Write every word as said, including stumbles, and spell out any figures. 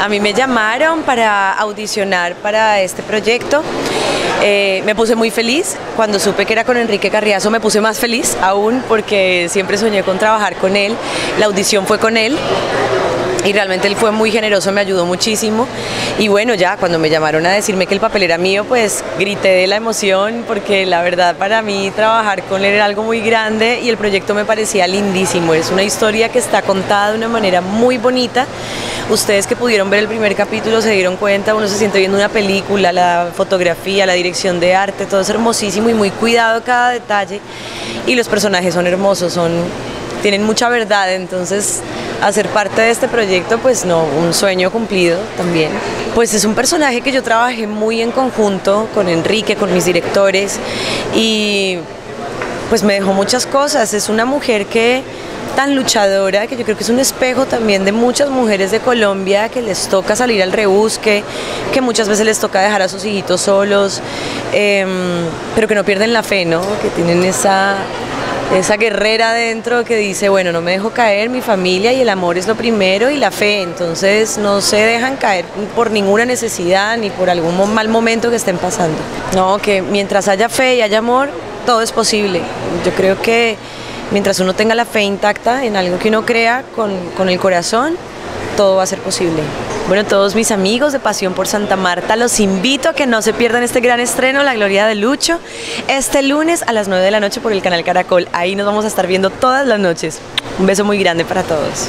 A mí me llamaron para audicionar para este proyecto, eh, me puse muy feliz. Cuando supe que era con Enrique Carriazo me puse más feliz aún, porque siempre soñé con trabajar con él. La audición fue con él y realmente él fue muy generoso, me ayudó muchísimo. Y bueno, ya cuando me llamaron a decirme que el papel era mío, pues grité de la emoción, porque la verdad para mí trabajar con él era algo muy grande y el proyecto me parecía lindísimo. Es una historia que está contada de una manera muy bonita. Ustedes que pudieron ver el primer capítulo se dieron cuenta, uno se siente viendo una película, la fotografía, la dirección de arte, todo es hermosísimo y muy cuidado cada detalle. Y los personajes son hermosos, son, tienen mucha verdad, entonces hacer parte de este proyecto, pues no, un sueño cumplido también. Pues es un personaje que yo trabajé muy en conjunto con Enrique, con mis directores, y pues me dejó muchas cosas. Es una mujer que tan luchadora, que yo creo que es un espejo también de muchas mujeres de Colombia, que les toca salir al rebusque, que muchas veces les toca dejar a sus hijitos solos, eh, pero que no pierden la fe, ¿no? Que tienen esa, esa guerrera dentro que dice, bueno, no me dejo caer, mi familia y el amor es lo primero y la fe. Entonces no se dejan caer por ninguna necesidad ni por algún mal momento que estén pasando. No, que mientras haya fe y haya amor, todo es posible. Yo creo que mientras uno tenga la fe intacta en algo que uno crea con, con el corazón, todo va a ser posible. Bueno, todos mis amigos de Pasión por Santa Marta, los invito a que no se pierdan este gran estreno, La Gloria de Lucho, este lunes a las nueve de la noche por el Canal Caracol. Ahí nos vamos a estar viendo todas las noches. Un beso muy grande para todos.